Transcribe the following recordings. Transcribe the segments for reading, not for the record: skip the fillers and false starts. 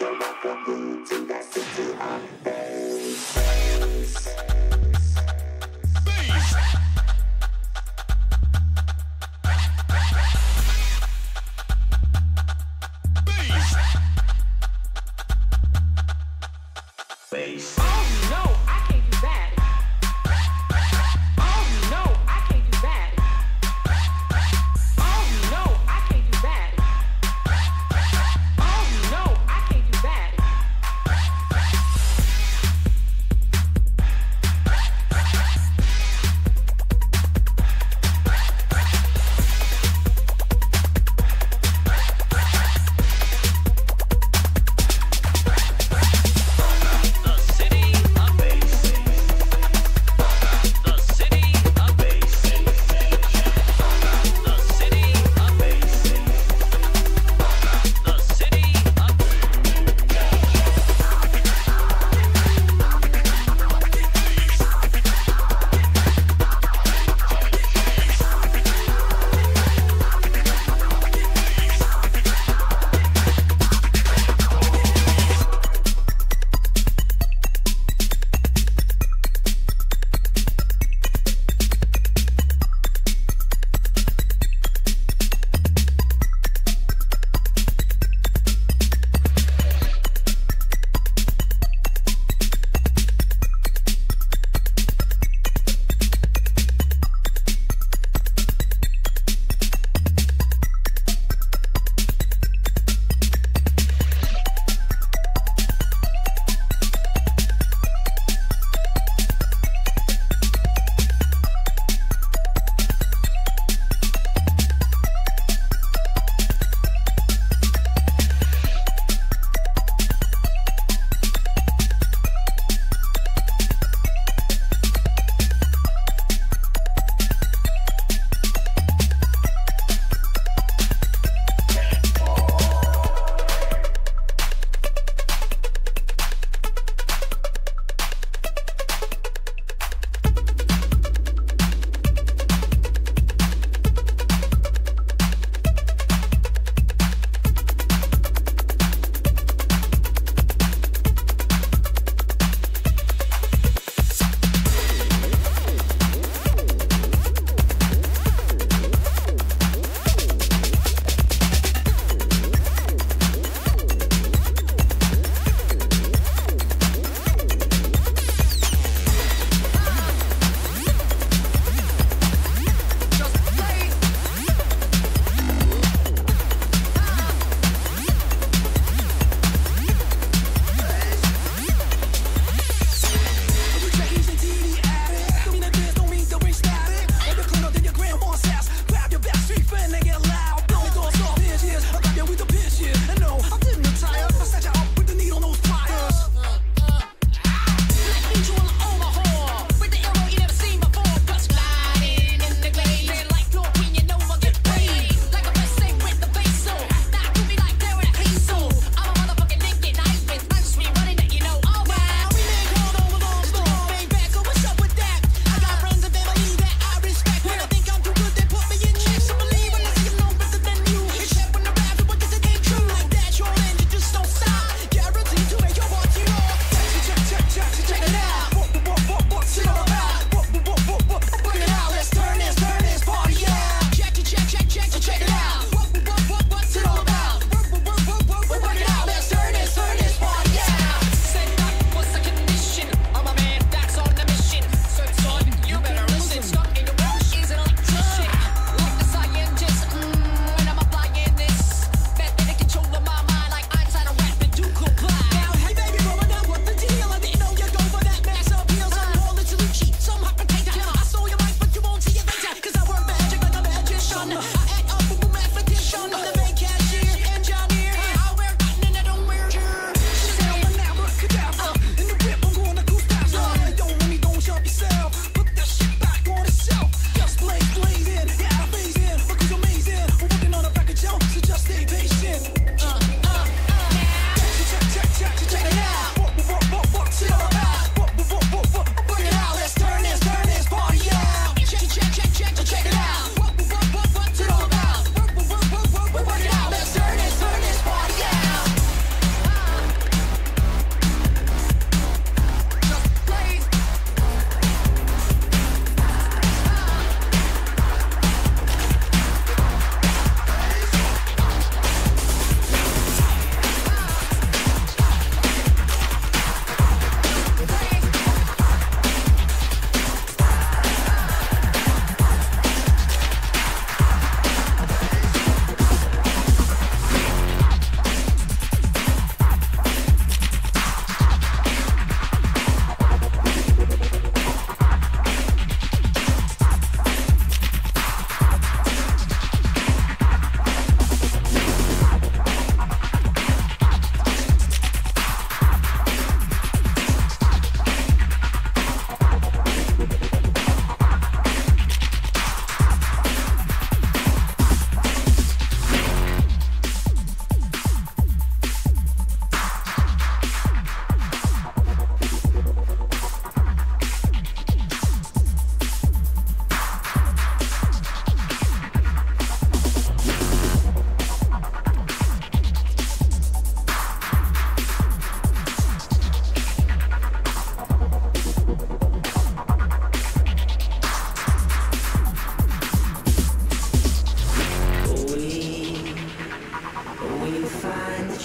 Turn up the heat to the city of bass.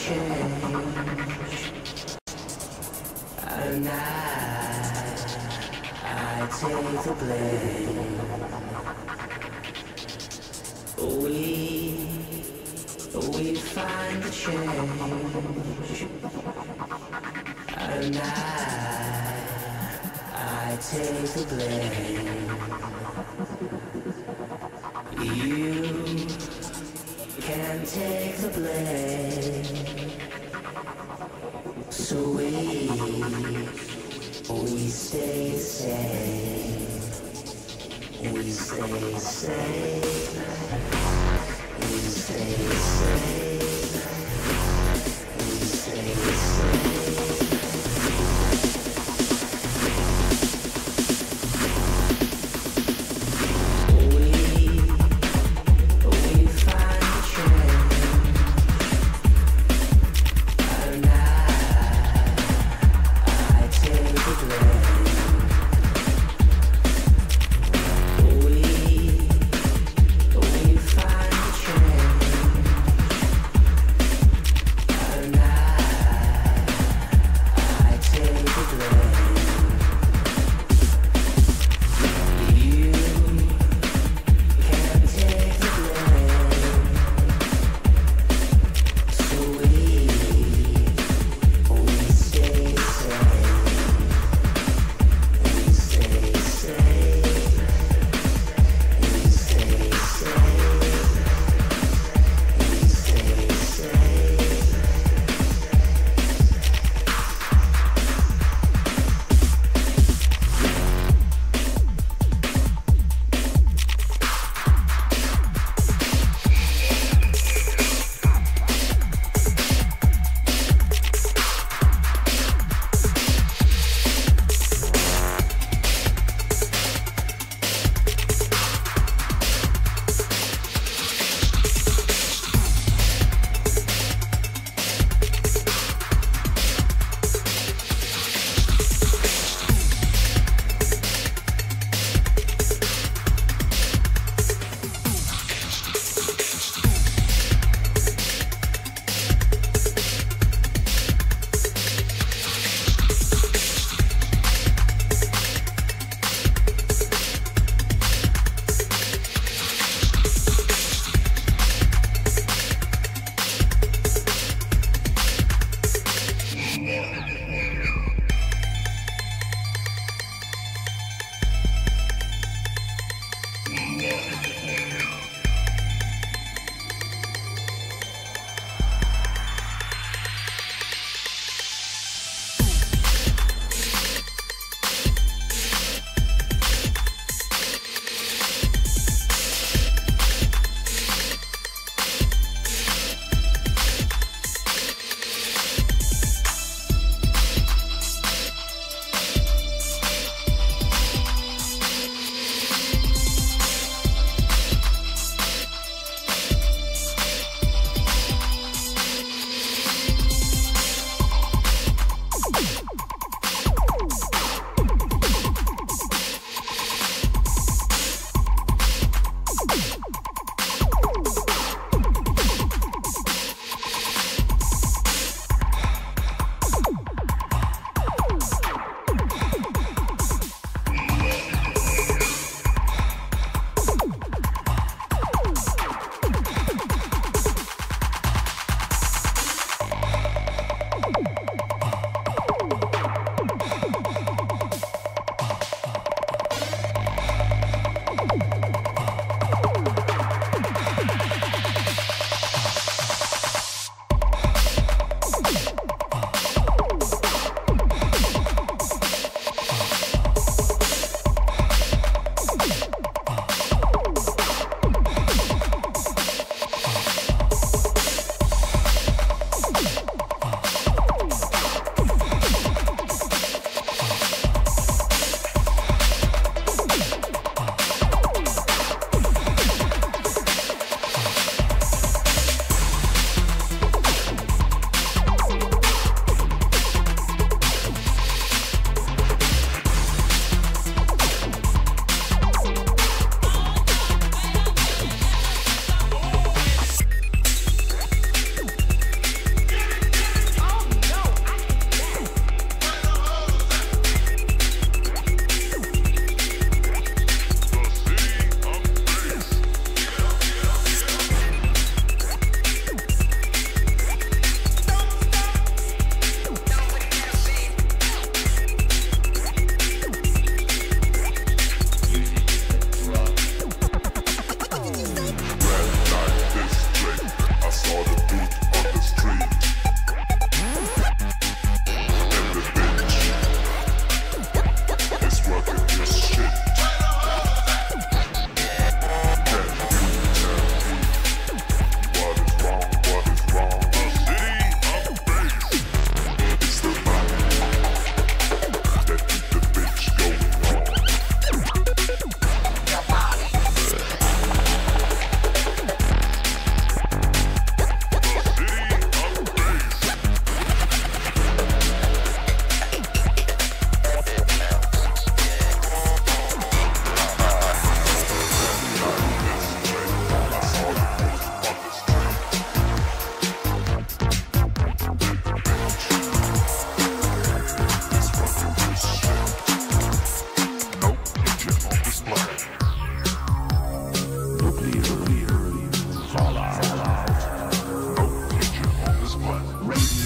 change. And I take the blame. We find the change. And I take the blame. You can take the blame. So we stay the same. We stay the same. We stay the same. We stay the same.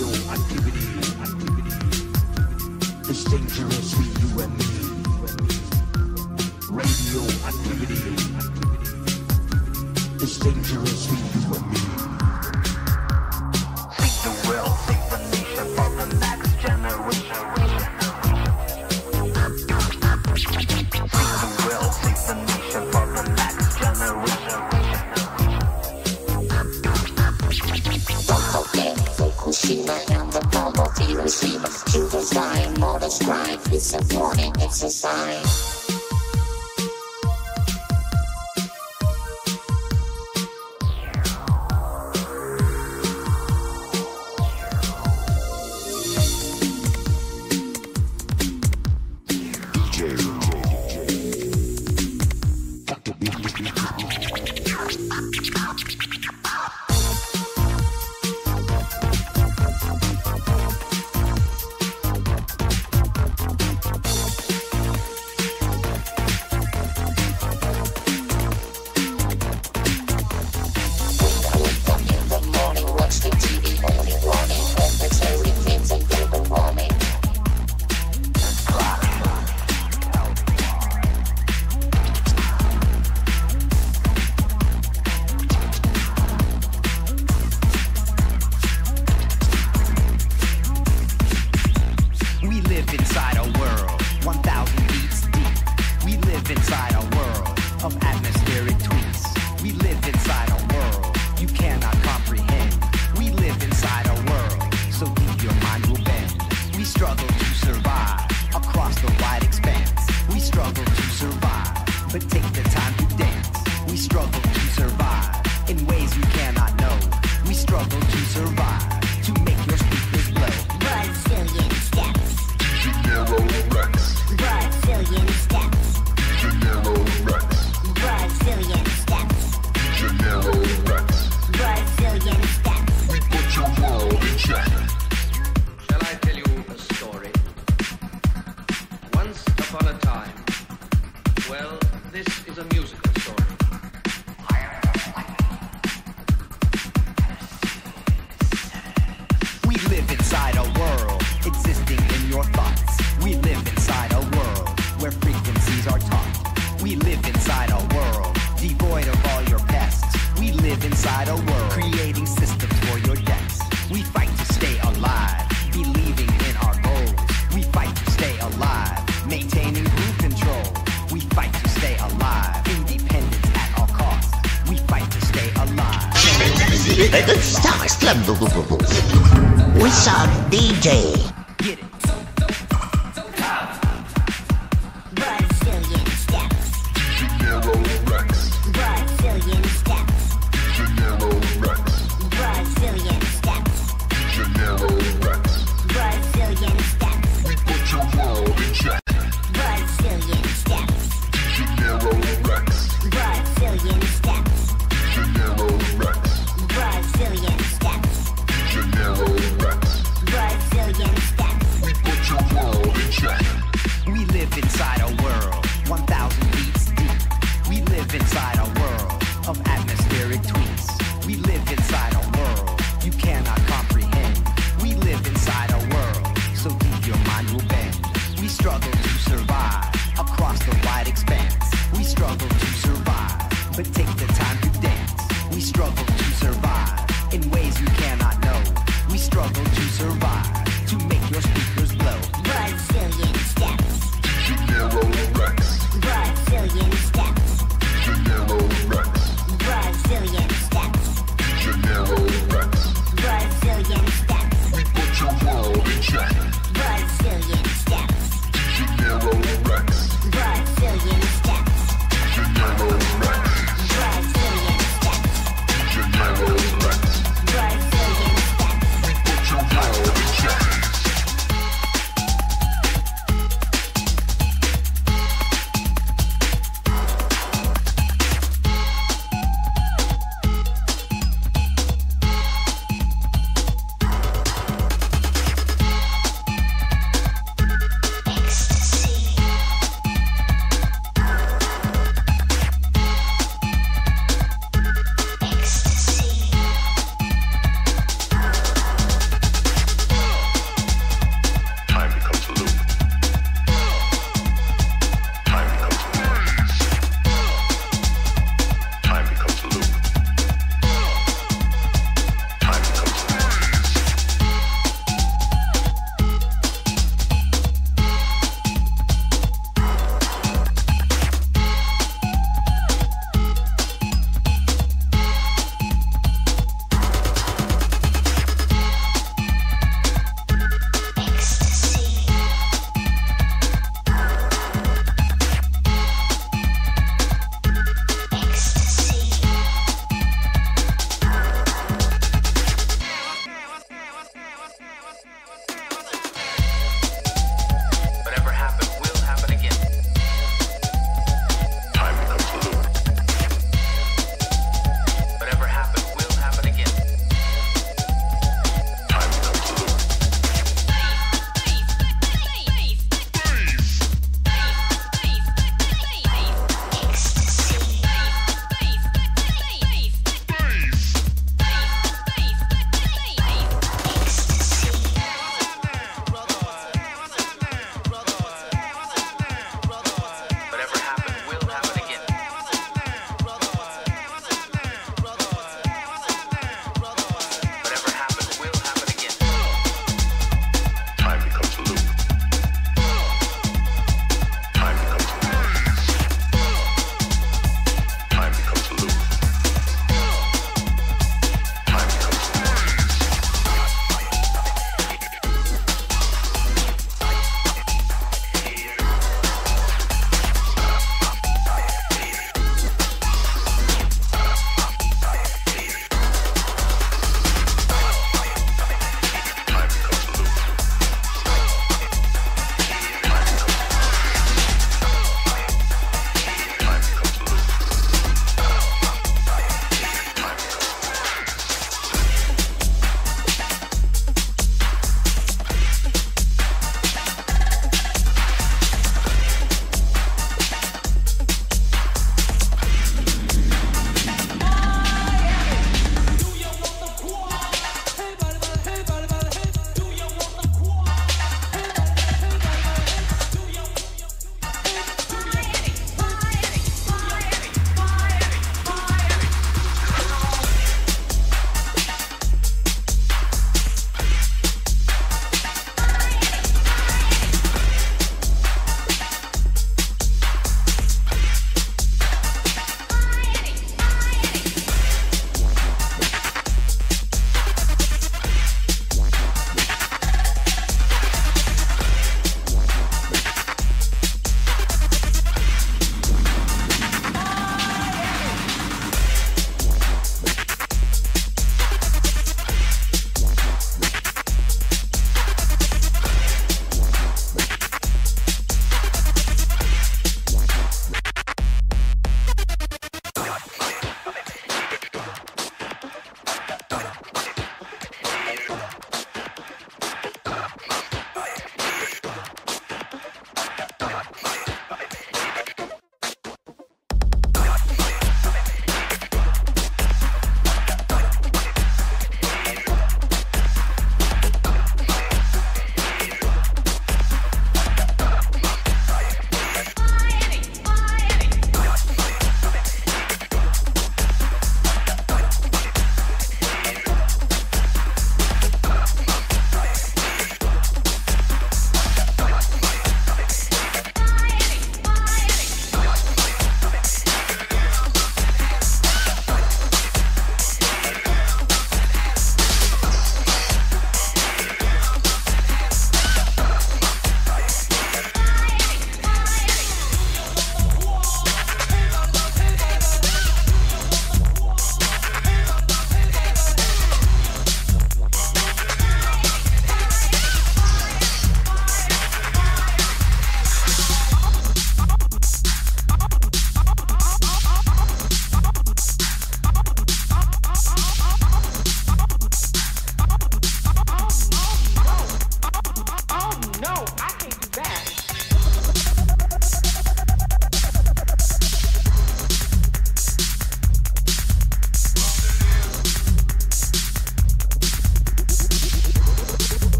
radio activity. It's dangerous for you and me. Radio activity. It's dangerous for you and me. Think the world, think the nation for the next generation. And the poverty receivers to the sign, more describe. It's a warning, it's a sign.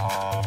Hovercraft.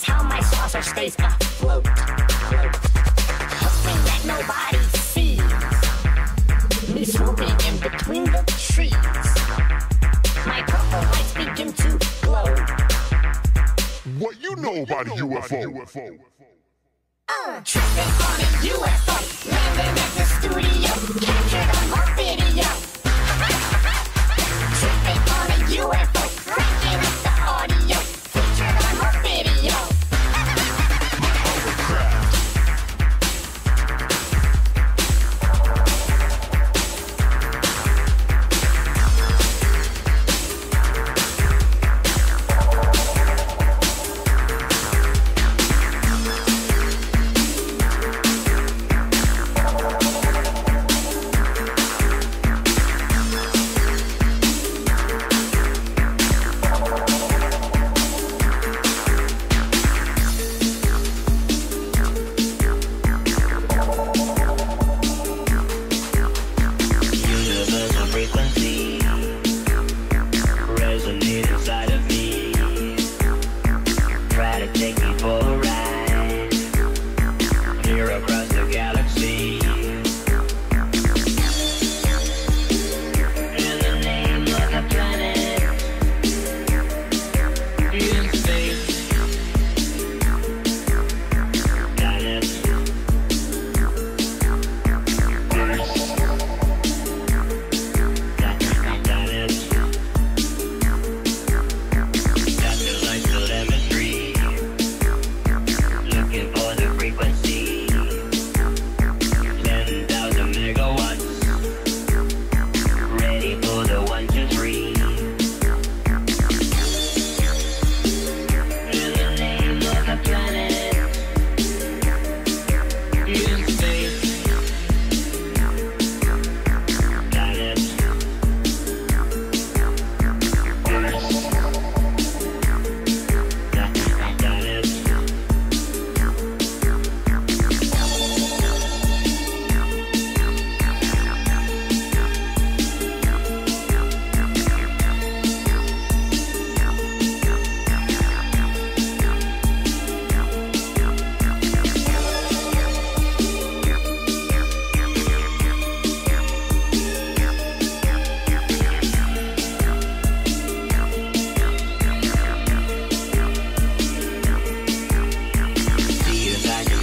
is how my saucer stays afloat. Hoping that nobody sees me swooping in between the trees. My purple lights begin to glow. What you know about a UFO? Tripping on a UFO, landing at the studio, captured on my video. Tripping on a UFO, ranking up the audio, featured on my video.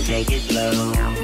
Take it slow.